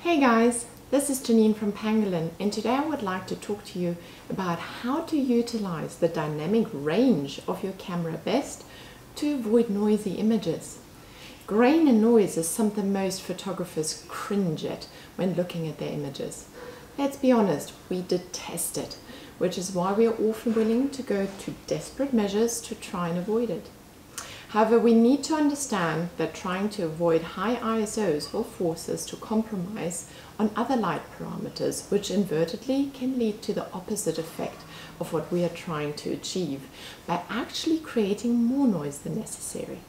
Hey guys, this is Janine from Pangolin, and today I would like to talk to you about how to utilize the dynamic range of your camera best to avoid noisy images. Grain and noise is something most photographers cringe at when looking at their images. Let's be honest, we detest it, which is why we are often willing to go to desperate measures to try and avoid it. However, we need to understand that trying to avoid high ISOs will force us to compromise on other light parameters, which inadvertently can lead to the opposite effect of what we are trying to achieve by actually creating more noise than necessary.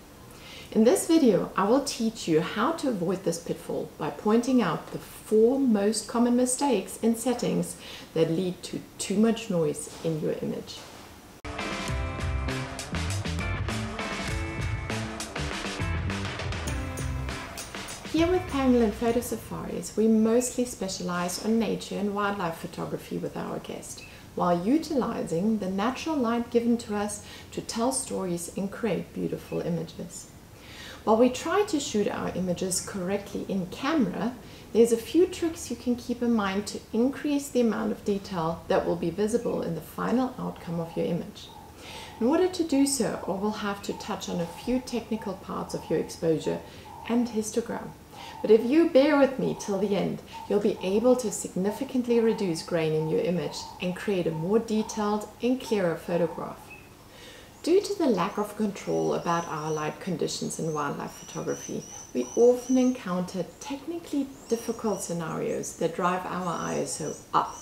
In this video, I will teach you how to avoid this pitfall by pointing out the 4 most common mistakes in settings that lead to too much noise in your image. Here with Pangolin Photo Safaris, we mostly specialize on nature and wildlife photography with our guest, while utilizing the natural light given to us to tell stories and create beautiful images. While we try to shoot our images correctly in camera, there's a few tricks you can keep in mind to increase the amount of detail that will be visible in the final outcome of your image. In order to do so, I will have to touch on a few technical parts of your exposure and histogram. But if you bear with me till the end, you'll be able to significantly reduce grain in your image and create a more detailed and clearer photograph. Due to the lack of control about our light conditions in wildlife photography, we often encounter technically difficult scenarios that drive our ISO up,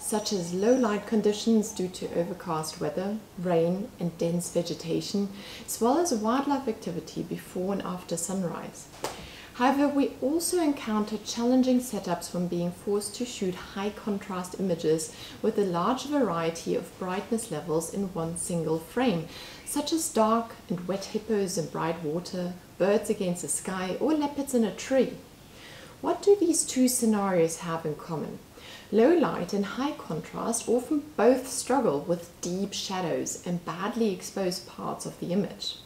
such as low light conditions due to overcast weather, rain and dense vegetation, as well as wildlife activity before and after sunrise. However, we also encounter challenging setups when being forced to shoot high contrast images with a large variety of brightness levels in one single frame, such as dark and wet hippos in bright water, birds against the sky, or leopards in a tree. What do these two scenarios have in common? Low light and high contrast often both struggle with deep shadows and badly exposed parts of the image.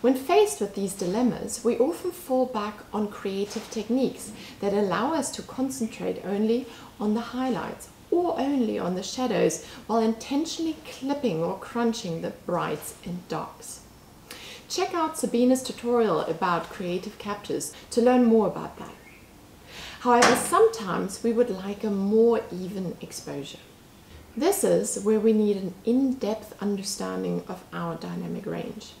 When faced with these dilemmas, we often fall back on creative techniques that allow us to concentrate only on the highlights or only on the shadows while intentionally clipping or crunching the brights and darks. Check out Sabina's tutorial about creative captures to learn more about that. However, sometimes we would like a more even exposure. This is where we need an in-depth understanding of our dynamic range.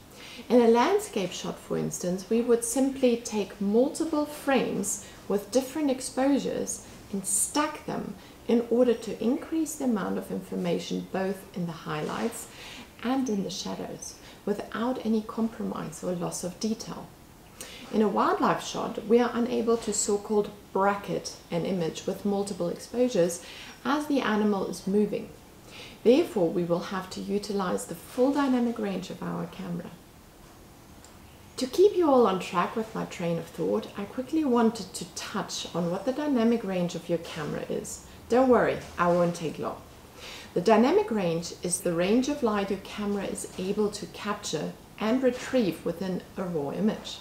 In a landscape shot, for instance, we would simply take multiple frames with different exposures and stack them in order to increase the amount of information both in the highlights and in the shadows without any compromise or loss of detail. In a wildlife shot, we are unable to so-called bracket an image with multiple exposures as the animal is moving. Therefore, we will have to utilize the full dynamic range of our camera. To keep you all on track with my train of thought, I quickly wanted to touch on what the dynamic range of your camera is. Don't worry, I won't take long. The dynamic range is the range of light your camera is able to capture and retrieve within a raw image.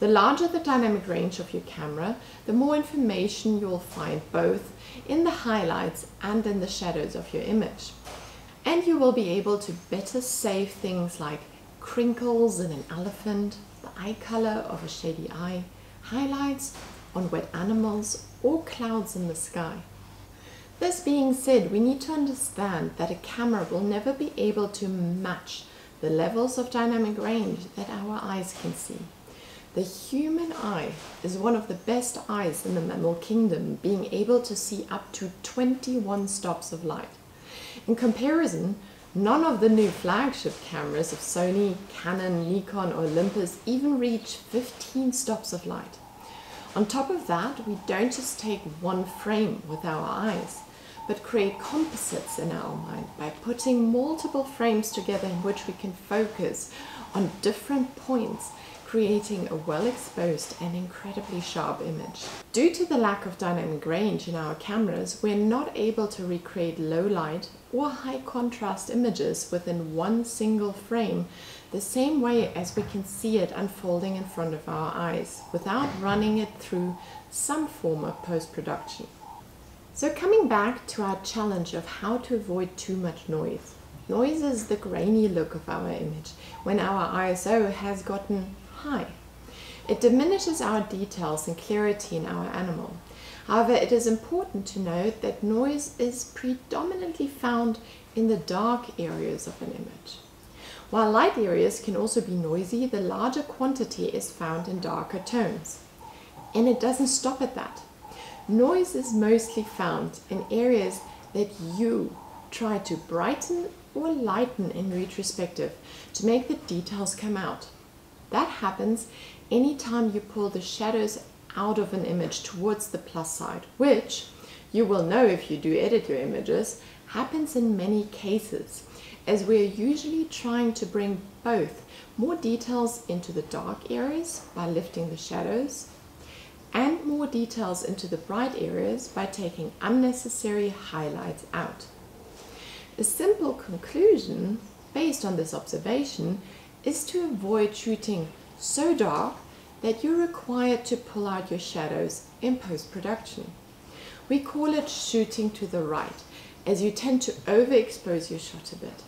The larger the dynamic range of your camera, the more information you'll find both in the highlights and in the shadows of your image. And you will be able to better save things like crinkles in an elephant, the eye color of a shady eye, highlights on wet animals or clouds in the sky. This being said, we need to understand that a camera will never be able to match the levels of dynamic range that our eyes can see. The human eye is one of the best eyes in the mammal kingdom, being able to see up to 21 stops of light. In comparison, none of the new flagship cameras of Sony, Canon, Nikon or Olympus even reach 15 stops of light. On top of that, we don't just take one frame with our eyes, but create composites in our mind by putting multiple frames together in which we can focus on different points, creating a well-exposed and incredibly sharp image. Due to the lack of dynamic range in our cameras, we're not able to recreate low light or high contrast images within one single frame the same way as we can see it unfolding in front of our eyes without running it through some form of post-production. So coming back to our challenge of how to avoid too much noise. Noise is the grainy look of our image when our ISO has gotten high. It diminishes our details and clarity in our animal. However, it is important to note that noise is predominantly found in the dark areas of an image. While light areas can also be noisy, the larger quantity is found in darker tones. And it doesn't stop at that. Noise is mostly found in areas that you try to brighten or lighten in retrospective to make the details come out. That happens anytime you pull the shadows out of an image towards the plus side, which you will know if you do edit your images, happens in many cases, as we are usually trying to bring both more details into the dark areas by lifting the shadows and more details into the bright areas by taking unnecessary highlights out. The simple conclusion based on this observation is to avoid shooting so dark that you're required to pull out your shadows in post-production. We call it shooting to the right, as you tend to overexpose your shot a bit.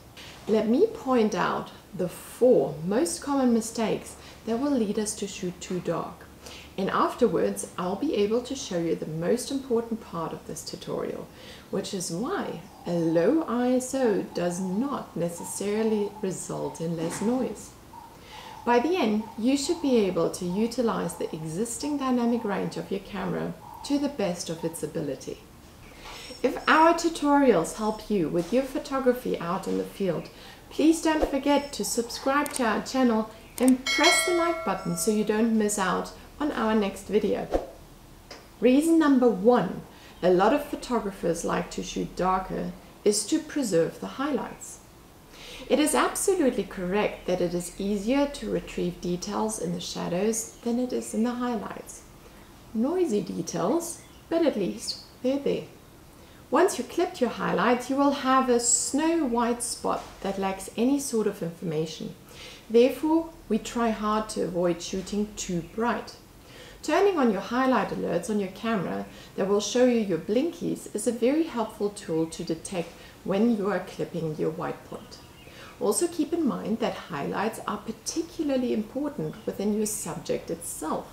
Let me point out the 4 most common mistakes that will lead us to shoot too dark. And afterwards, I'll be able to show you the most important part of this tutorial, which is why a low ISO does not necessarily result in less noise. By the end, you should be able to utilize the existing dynamic range of your camera to the best of its ability. If our tutorials help you with your photography out in the field, please don't forget to subscribe to our channel and press the like button so you don't miss out on our next video. Reason number 1, a lot of photographers like to shoot darker, is to preserve the highlights. It is absolutely correct that it is easier to retrieve details in the shadows than it is in the highlights. Noisy details, but at least they're there. Once you clipped your highlights, you will have a snow-white spot that lacks any sort of information. Therefore, we try hard to avoid shooting too bright. Turning on your highlight alerts on your camera that will show you your blinkies is a very helpful tool to detect when you are clipping your white point. Also keep in mind that highlights are particularly important within your subject itself.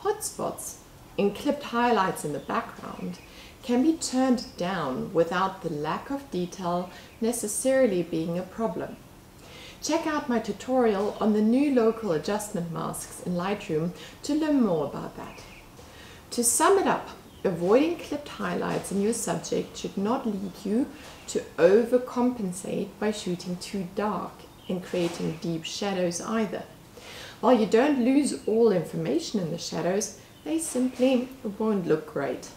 Hotspots in clipped highlights in the background can be turned down without the lack of detail necessarily being a problem. Check out my tutorial on the new local adjustment masks in Lightroom to learn more about that. To sum it up, avoiding clipped highlights in your subject should not lead you to overcompensate by shooting too dark and creating deep shadows either. While you don't lose all information in the shadows, they simply won't look great.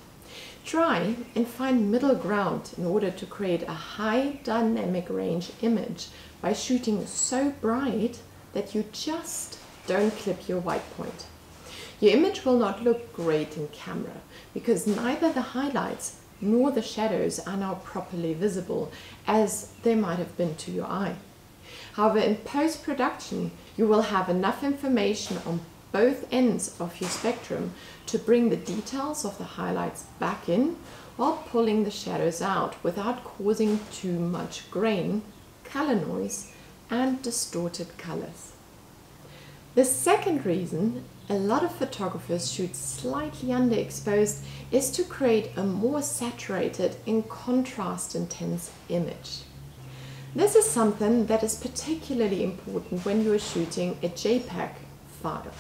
Try and find middle ground in order to create a high dynamic range image by shooting so bright that you just don't clip your white point. Your image will not look great in camera because neither the highlights nor the shadows are now properly visible as they might have been to your eye. However, in post-production, you will have enough information on both ends of your spectrum to bring the details of the highlights back in while pulling the shadows out without causing too much grain, color noise, and distorted colors. The second reason a lot of photographers shoot slightly underexposed is to create a more saturated and contrast-intense image. This is something that is particularly important when you are shooting a JPEG file.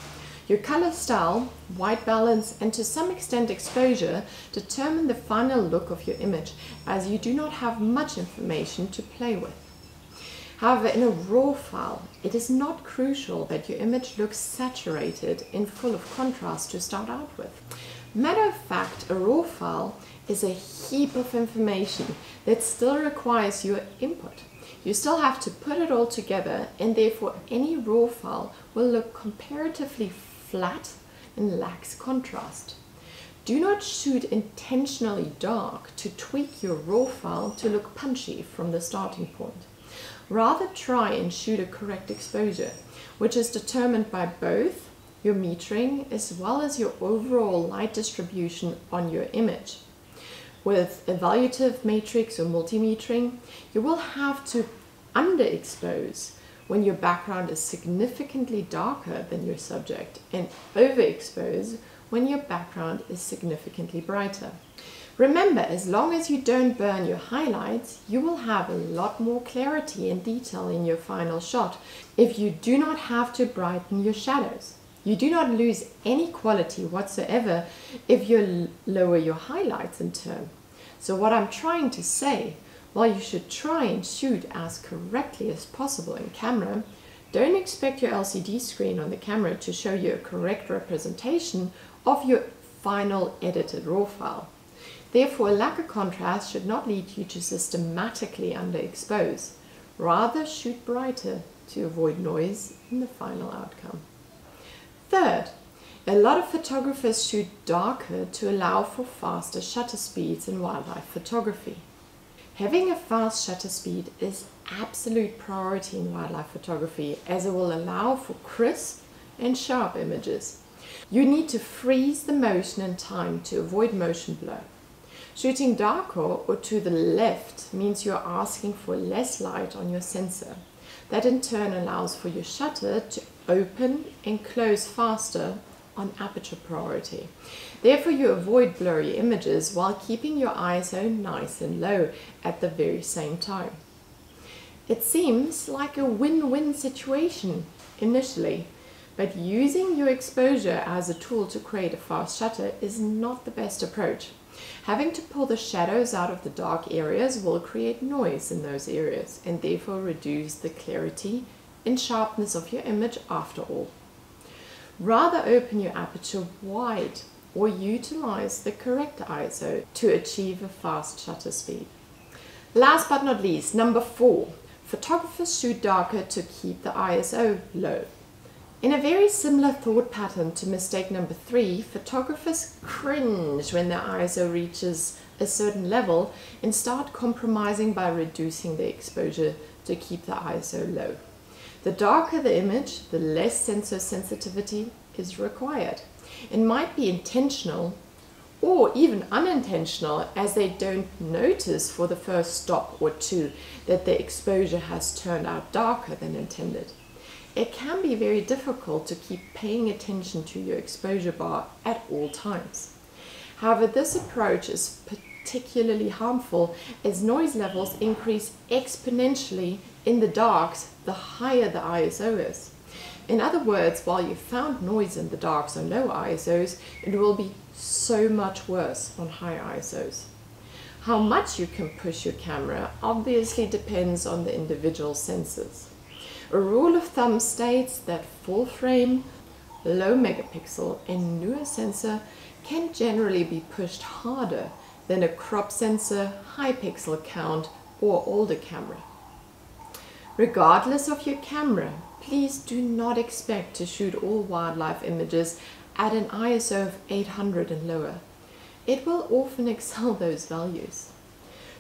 Your color style, white balance, and to some extent exposure determine the final look of your image, as you do not have much information to play with. However, in a RAW file, it is not crucial that your image looks saturated and full of contrast to start out with. Matter of fact, a RAW file is a heap of information that still requires your input. You still have to put it all together, and therefore any RAW file will look comparatively flat and lacks contrast. Do not shoot intentionally dark to tweak your RAW file to look punchy from the starting point. Rather try and shoot a correct exposure, which is determined by both your metering as well as your overall light distribution on your image. With evaluative matrix or multimetering, you will have to underexpose when your background is significantly darker than your subject and overexpose when your background is significantly brighter. Remember, as long as you don't burn your highlights, you will have a lot more clarity and detail in your final shot if you do not have to brighten your shadows. You do not lose any quality whatsoever if you lower your highlights in turn. So what I'm trying to say, while you should try and shoot as correctly as possible in camera, don't expect your LCD screen on the camera to show you a correct representation of your final edited RAW file. Therefore, a lack of contrast should not lead you to systematically underexpose. Rather, shoot brighter to avoid noise in the final outcome. Third, a lot of photographers shoot darker to allow for faster shutter speeds in wildlife photography. Having a fast shutter speed is absolute priority in wildlife photography, as it will allow for crisp and sharp images. You need to freeze the motion in time to avoid motion blur. Shooting darker or to the left means you are asking for less light on your sensor. That in turn allows for your shutter to open and close faster on aperture priority. Therefore, you avoid blurry images while keeping your ISO nice and low at the very same time. It seems like a win-win situation initially, but using your exposure as a tool to create a fast shutter is not the best approach. Having to pull the shadows out of the dark areas will create noise in those areas and therefore reduce the clarity and sharpness of your image after all. Rather, open your aperture wide or utilize the correct ISO to achieve a fast shutter speed. Last but not least, number 4, photographers shoot darker to keep the ISO low. In a very similar thought pattern to mistake number 3, photographers cringe when their ISO reaches a certain level and start compromising by reducing their exposure to keep the ISO low. The darker the image, the less sensor sensitivity is required. It might be intentional or even unintentional, as they don't notice for the first stop or two that their exposure has turned out darker than intended. It can be very difficult to keep paying attention to your exposure bar at all times. However, this approach is particularly harmful as noise levels increase exponentially in the darks the higher the ISO is. In other words, while you found noise in the darks on low ISOs, it will be so much worse on high ISOs. How much you can push your camera obviously depends on the individual sensors. A rule of thumb states that full frame, low megapixel and newer sensor can generally be pushed harder than a crop sensor, high pixel count or older camera. Regardless of your camera, please do not expect to shoot all wildlife images at an ISO of 800 and lower. It will often exceed those values.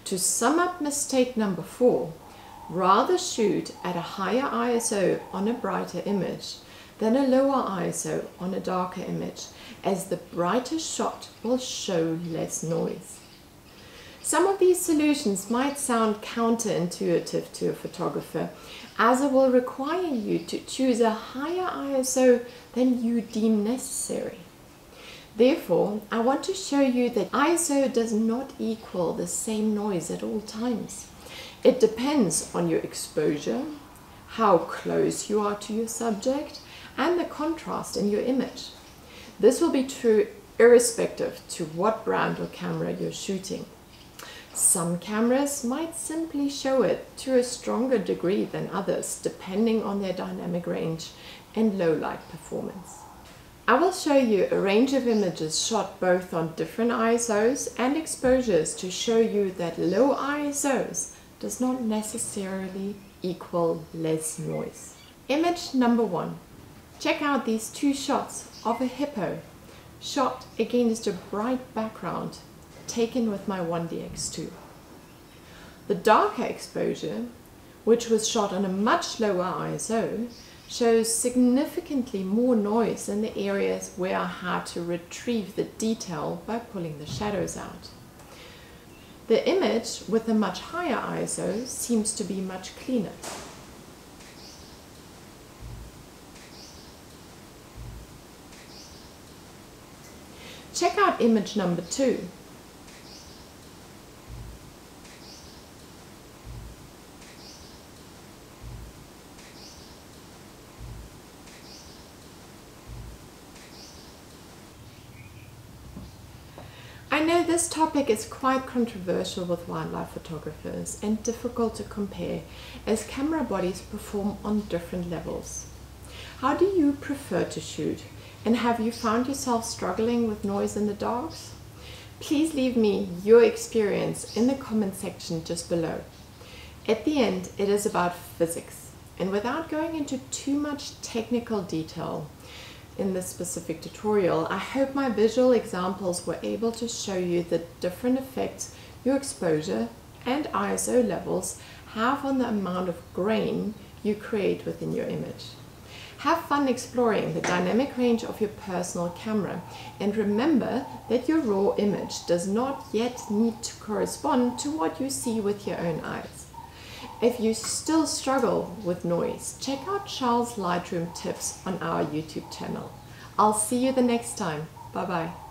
To sum up mistake number 4, rather shoot at a higher ISO on a brighter image than a lower ISO on a darker image, as the brighter shot will show less noise. Some of these solutions might sound counterintuitive to a photographer, as it will require you to choose a higher ISO than you deem necessary. Therefore, I want to show you that ISO does not equal the same noise at all times. It depends on your exposure, how close you are to your subject, and the contrast in your image. This will be true irrespective to what brand or camera you're shooting. Some cameras might simply show it to a stronger degree than others, depending on their dynamic range and low light performance. I will show you a range of images shot both on different ISOs and exposures to show you that low ISOs does not necessarily equal less noise. Image number 1. Check out these 2 shots of a hippo shot against a bright background taken with my 1DX II. The darker exposure which was shot on a much lower ISO, shows significantly more noise in the areas where I had to retrieve the detail by pulling the shadows out. The image with a much higher ISO seems to be much cleaner. Check out image number 2. I know this topic is quite controversial with wildlife photographers and difficult to compare, as camera bodies perform on different levels. How do you prefer to shoot? And have you found yourself struggling with noise in the dark? Please leave me your experience in the comment section just below. At the end, it is about physics, and without going into too much technical detail in this specific tutorial, I hope my visual examples were able to show you the different effects your exposure and ISO levels have on the amount of grain you create within your image. Have fun exploring the dynamic range of your personal camera, and remember that your raw image does not yet need to correspond to what you see with your own eyes. If you still struggle with noise, check out Charles' Lightroom tips on our YouTube channel. I'll see you the next time. Bye bye.